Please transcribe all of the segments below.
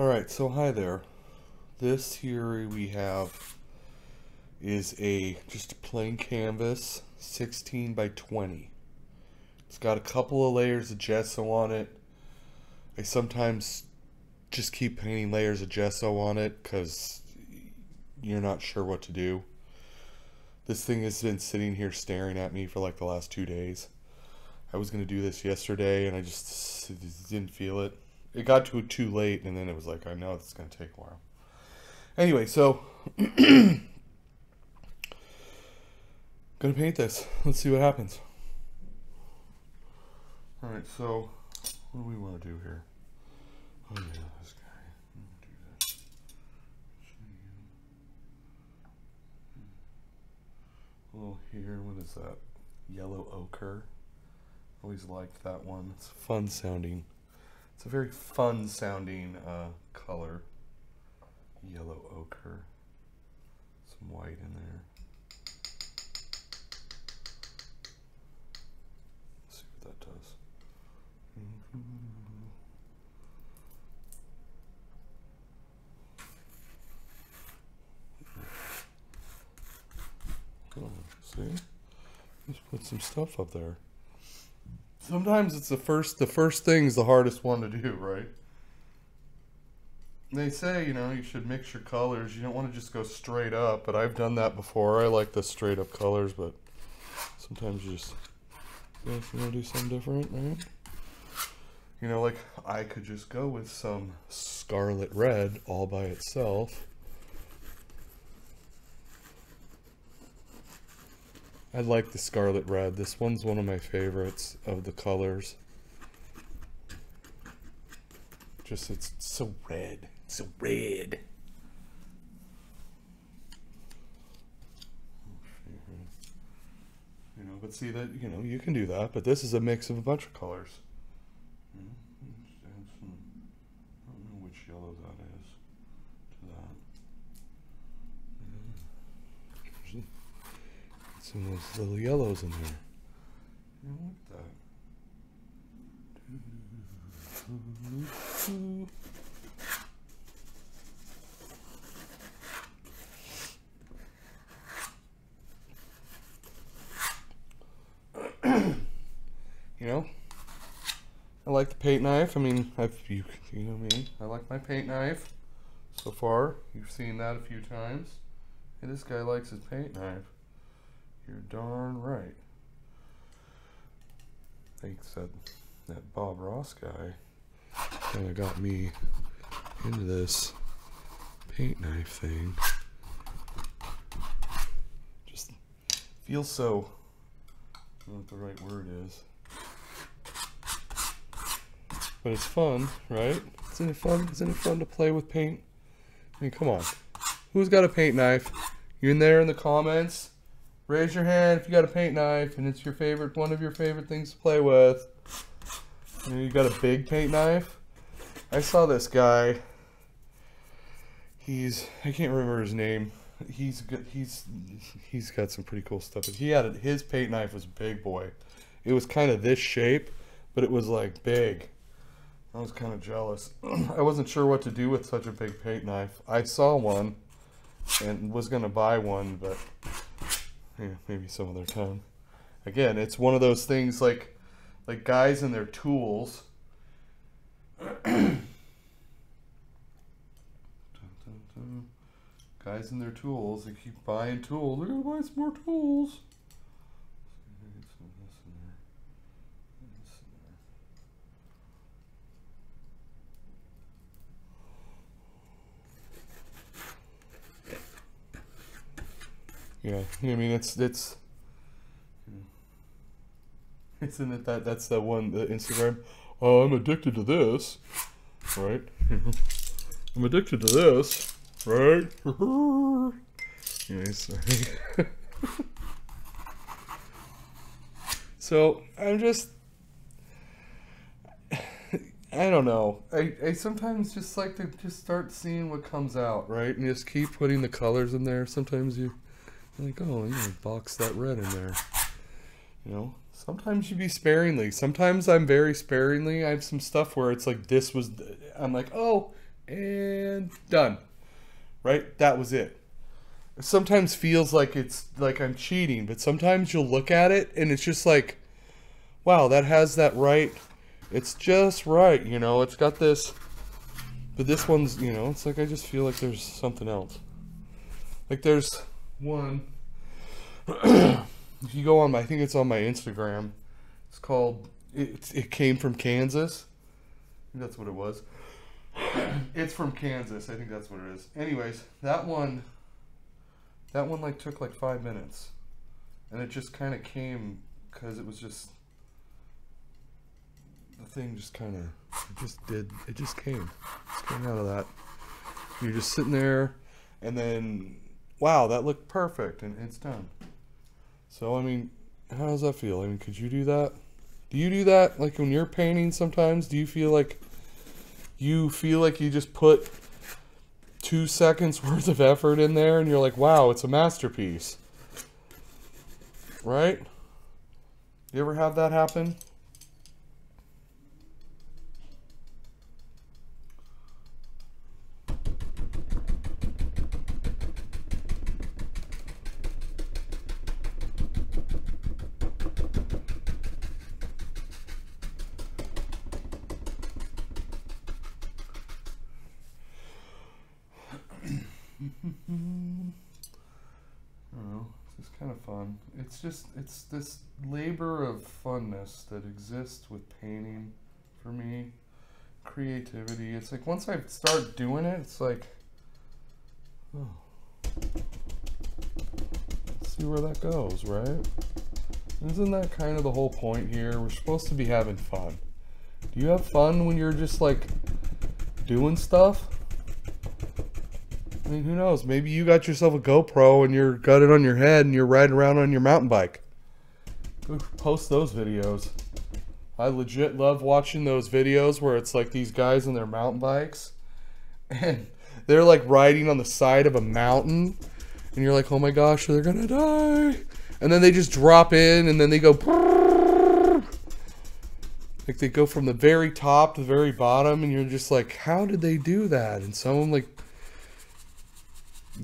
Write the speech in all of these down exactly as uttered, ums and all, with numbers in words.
Alright, so hi there. This here we have is a just a plain canvas, sixteen by twenty. It's got a couple of layers of gesso on it. I sometimes just keep painting layers of gesso on it because you're not sure what to do. This thing has been sitting here staring at me for like the last two days. I was going to do this yesterday and I just didn't feel it. It got to too late, and then it was like, I know it's going to take a while. Anyway, so I'm going to paint this. Let's see what happens. Alright, so what do we want to do here? Oh yeah, this guy. A little here, what is that? Yellow ochre. Always liked that one. It's fun sounding. It's a very fun sounding uh, color. Yellow ochre. Some white in there. Let's see what that does. Mm-hmm. Oh, see? Just put some stuff up there. Sometimes it's the first, the first thing's the hardest one to do, right? They say, you know, you should mix your colors. You don't want to just go straight up, but I've done that before. I like the straight up colors, but sometimes you just, you know, if you want to do something different, right? You know, like I could just go with some scarlet red all by itself. I like the scarlet red. This one's one of my favorites of the colors. Just, it's so red. It's so red. You know, but see that, you know, you can do that, but this is a mix of a bunch of colors. I don't know which yellow that is to that. Usually. Some of those little yellows in there. You know what that? You know, I like the paint knife. I mean, I've you, you know me. I like my paint knife. So far, you've seen that a few times. Hey, this guy likes his paint knife. You're darn right. Thanks that that Bob Ross guy kind of got me into this paint knife thing. Just feels so, I don't know what the right word is, but it's fun, right? Isn't it fun? Isn't it fun to play with paint? I mean, come on. Who's got a paint knife? You in there in the comments? Raise your hand if you got a paint knife and it's your favorite, one of your favorite things to play with. You know, you got a big paint knife. I saw this guy. He's, I can't remember his name. He's got, he's, he's got some pretty cool stuff. He had, his paint knife was big boy. It was kind of this shape, but it was like big. I was kind of jealous. I wasn't sure what to do with such a big paint knife. I saw one and was going to buy one, but yeah, maybe some other time. Again, it's one of those things like like guys and their tools. Guys and their tools. They keep buying tools. They're gonna buy some more tools. Yeah, I mean, it's, it's, isn't it that, that's that one, the Instagram, oh, I'm addicted to this, right? I'm addicted to this, right? Yeah, sorry. So, I'm just, I don't know, I, I sometimes just like to just start seeing what comes out, right? And just keep putting the colors in there. Sometimes you, like, oh, you know, box that red in there. You know, sometimes you be sparingly. Sometimes I'm very sparingly. I have some stuff where it's like this was, I'm like, oh, and done. Right? That was it. It sometimes feels like it's like I'm cheating, but sometimes you'll look at it and it's just like, wow, that has that right. It's just right, you know, it's got this, but this one's, you know, it's like I just feel like there's something else. Like there's one, if you go on my, I think it's on my Instagram, it's called, it, it came from Kansas. I think that's what it was. It's from Kansas, I think that's what it is. Anyways, that one, that one like took like five minutes. And it just kind of came because it was just, the thing just kind of, it just did, it just came. It's coming out of that. You're just sitting there and then, wow, that looked perfect and it's done. So, I mean, how does that feel? I mean, could you do that? Do you do that? Like when you're painting sometimes, do you feel like, you feel like you just put two seconds worth of effort in there and you're like, wow, it's a masterpiece, right? You ever have that happen? It's just, it's this labor of funness that exists with painting for me, creativity. It's like once I start doing it, it's like, oh, let's see where that goes, right? Isn't that kind of the whole point here? We're supposed to be having fun. Do you have fun when you're just like doing stuff? I mean, who knows? Maybe you got yourself a GoPro and you're got it on your head and you're riding around on your mountain bike. Go post those videos. I legit love watching those videos where it's like these guys on their mountain bikes and they're like riding on the side of a mountain and you're like, oh my gosh, they're gonna die. And then they just drop in and then they go brrr. Like they go from the very top to the very bottom and you're just like, how did they do that? And someone like,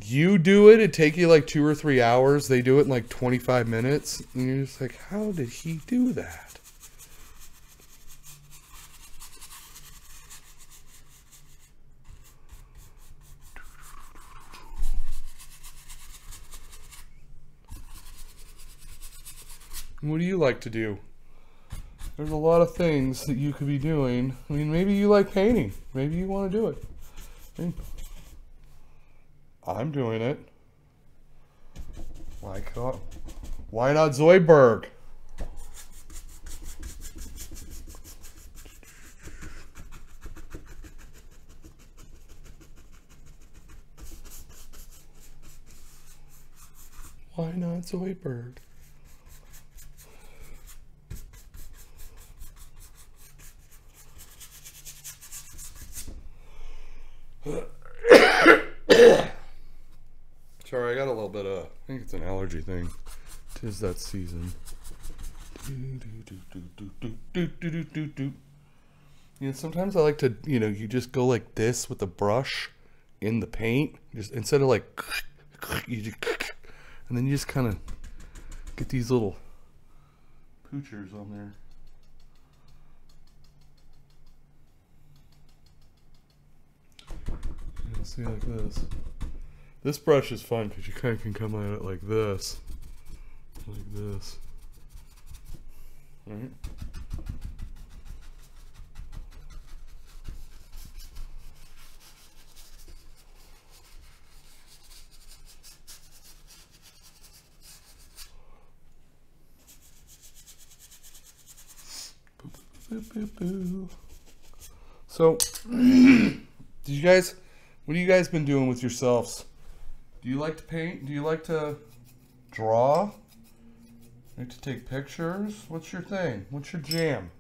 you do it, it take you like two or three hours. They do it in like twenty-five minutes. And you're just like, how did he do that? What do you like to do? There's a lot of things that you could be doing. I mean, maybe you like painting. Maybe you want to do it. I mean, I'm doing it. Why not? Why not Zoidberg? Why not Zoidberg? Sorry, I got a little bit of, I think it's an allergy thing. 'Tis that season. You know, sometimes I like to, you know, you just go like this with the brush in the paint. Just instead of like, you just, and then you just kind of get these little poochers on there. You'll see like this. This brush is fun because you kind of can come at it like this, like this, right? So, did you guys, what have you guys been doing with yourselves? Do you like to paint? Do you like to draw? You like to take pictures? What's your thing? What's your jam?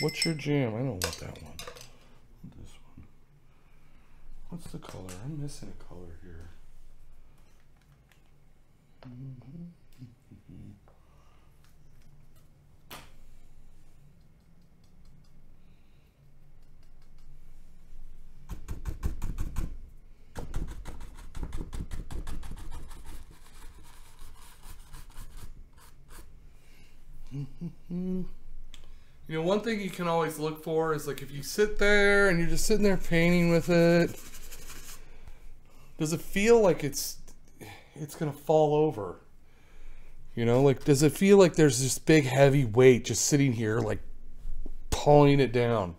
What's your jam? I don't want that one. This one. What's the color? I'm missing a color here. Mm-hmm. Mm-hmm. You know, one thing you can always look for is, like, if you sit there and you're just sitting there painting with it, does it feel like it's it's gonna fall over? You know, like, does it feel like there's this big heavy weight just sitting here, like, pulling it down?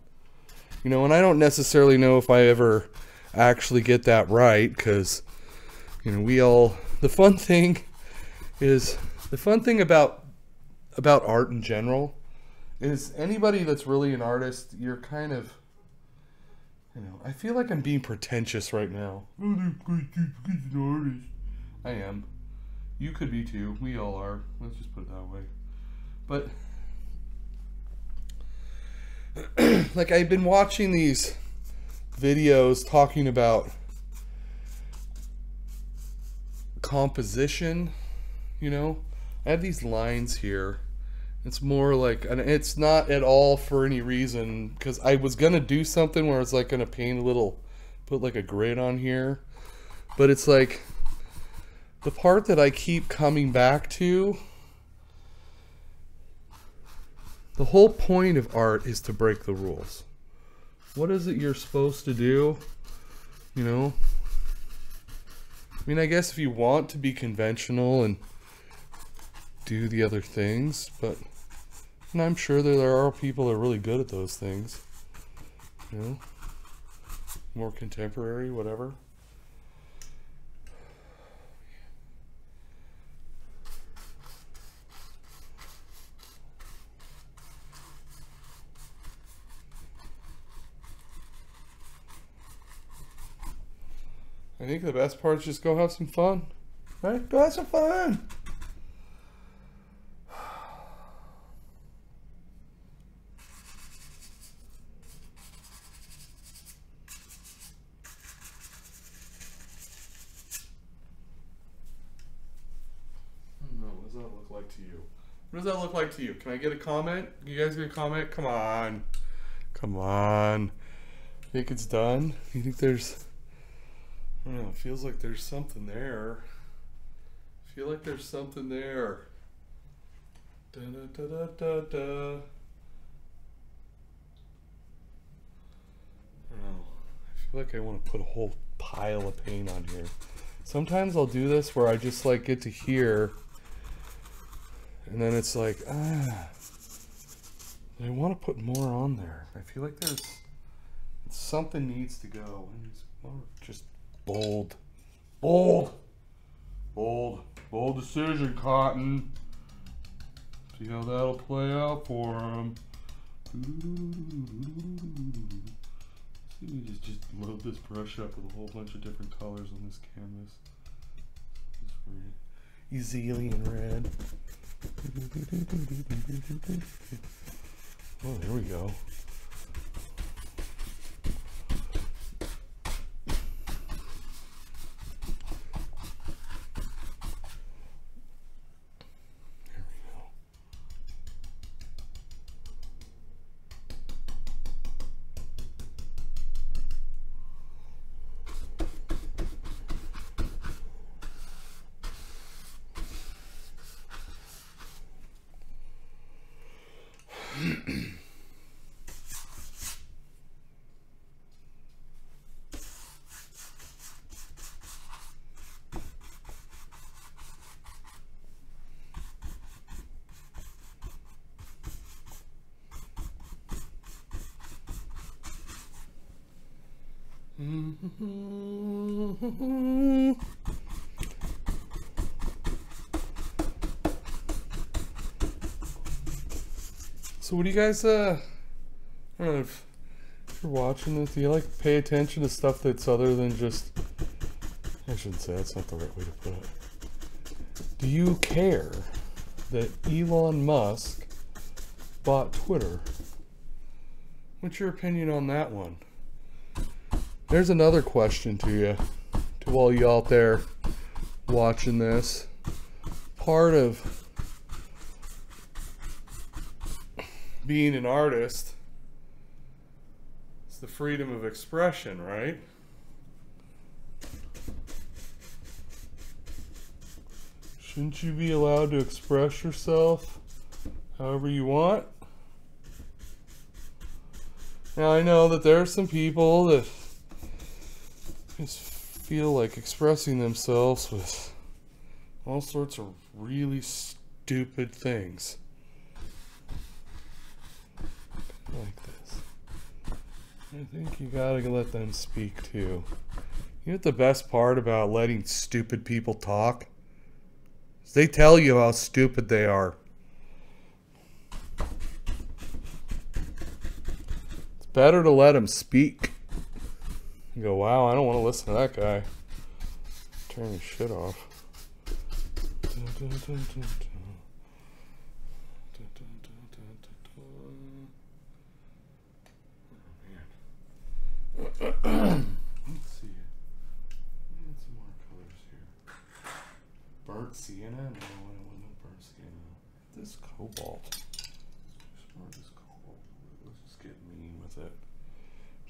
You know, and I don't necessarily know if I ever actually get that right, because, you know, we all, the fun thing is, the fun thing about about art in general is anybody that's really an artist, you're kind of, you know, I feel like I'm being pretentious right now. I am. You could be too. We all are. Let's just put it that way. But like, I've been watching these videos talking about composition, you know. I have these lines here. It's more like, and it's not at all for any reason, because I was gonna do something where it's like gonna paint a little, put like a grid on here, but it's like the part that I keep coming back to. The whole point of art is to break the rules. What is it you're supposed to do? You know? I mean, I guess if you want to be conventional and do the other things, but, and I'm sure that there are people that are really good at those things. You know? More contemporary, whatever. I think the best part is just go have some fun, right? Go have some fun! I don't know, what does that look like to you? What does that look like to you? Can I get a comment? You guys get a comment? Come on. Come on. I think it's done. You think there's... I don't know, it feels like there's something there. I feel like there's something there. Da da da da da. I don't know. I feel like I want to put a whole pile of paint on here. Sometimes I'll do this where I just like get to here and then it's like, ah, I want to put more on there. I feel like there's something needs to go. Just bold, bold, bold, bold decision, Cotton. See how that'll play out for him. Just, just load this brush up with a whole bunch of different colors on this canvas. Azalian red. Oh, there we go. So what do you guys, uh, I don't know if you're watching this, do you like pay attention to stuff that's other than just, I shouldn't say, that's not the right way to put it. Do you care that Elon Musk bought Twitter? What's your opinion on that one? There's another question to you, to all you out there watching this. Part of being an artist is the freedom of expression, right? Shouldn't you be allowed to express yourself however you want. Now I know that there are some people that just feel like expressing themselves with all sorts of really stupid things. Like this. I think you gotta let them speak too. You know what the best part about letting stupid people talk? Is they tell you how stupid they are. It's better to let them speak. You go, wow, I don't want to listen to that guy. Turn your shit off. Dun, dun, dun, dun, dun. Let's see. Add some more colors here. Burnt sienna? No, I wouldn't have burnt sienna. This cobalt. Let's just, cobalt. Let's just get mean with it.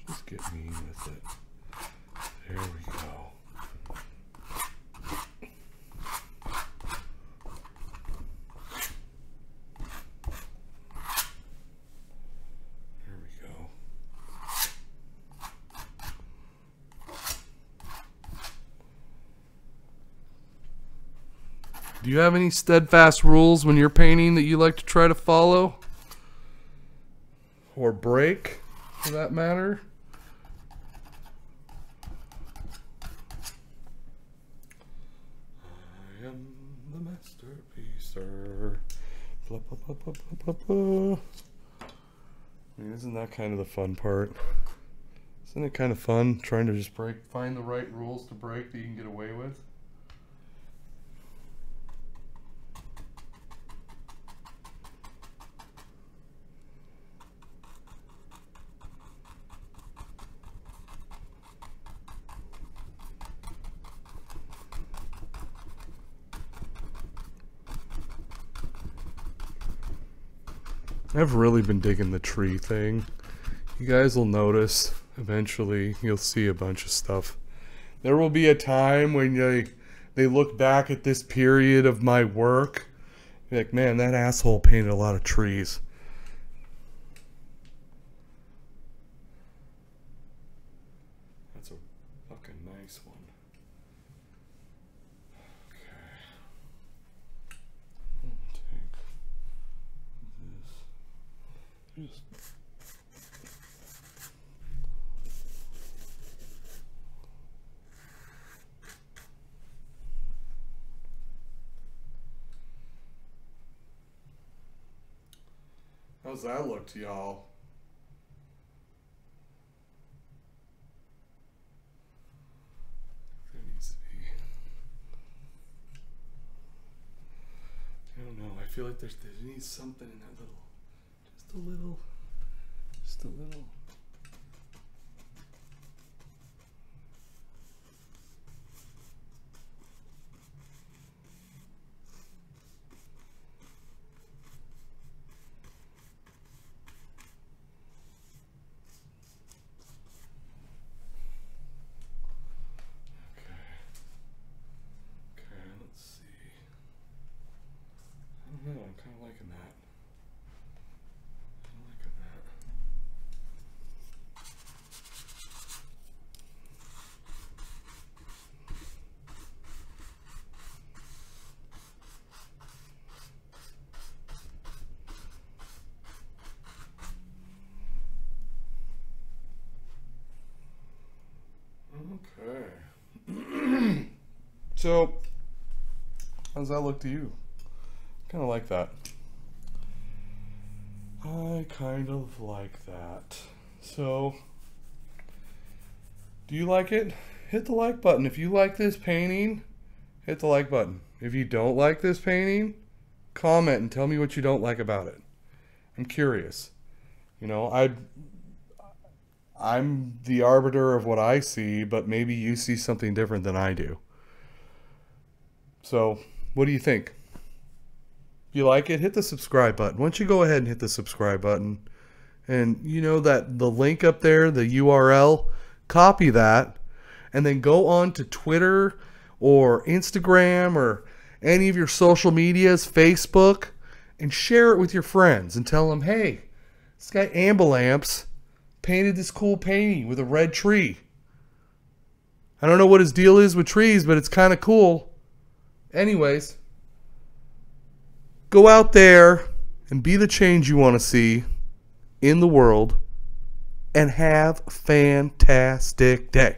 Just get mean with it. There we go. Do you have any steadfast rules when you're painting that you like to try to follow? Or break, for that matter? I am the masterpiece-er. Blah, blah, blah, blah, blah, blah, blah. I mean, isn't that kind of the fun part? Isn't it kind of fun trying to just break, find the right rules to break that you can get away with? I've really been digging the tree thing. You guys will notice eventually you'll see a bunch of stuff. There will be a time when they, they look back at this period of my work. You're like, man, that asshole painted a lot of trees. That's a fucking nice one. Just how's that look to y'all? There needs to be. I don't know. I feel like there's there needs something in that little. A little, just a little. Okay. Okay, let's see. I don't know, I'm kind of liking that. Okay. So, how does that look to you? Kind of like that. I kind of like that. So, do you like it? Hit the like button. If you like this painting, hit the like button. If you don't like this painting, comment and tell me what you don't like about it. I'm curious. You know, I'd... I'm the arbiter of what I see, but maybe you see something different than I do. So, what do you think? If you like it, hit the subscribe button. Why don't you go ahead and hit the subscribe button? And you know that the link up there, the U R L, copy that, and then go on to Twitter or Instagram or any of your social medias, Facebook, and share it with your friends and tell them, hey, this guy Ambaalamps painted this cool painting with a red tree. I don't know what his deal is with trees, but it's kind of cool. Anyways, go out there and be the change you want to see in the world, and have a fantastic day.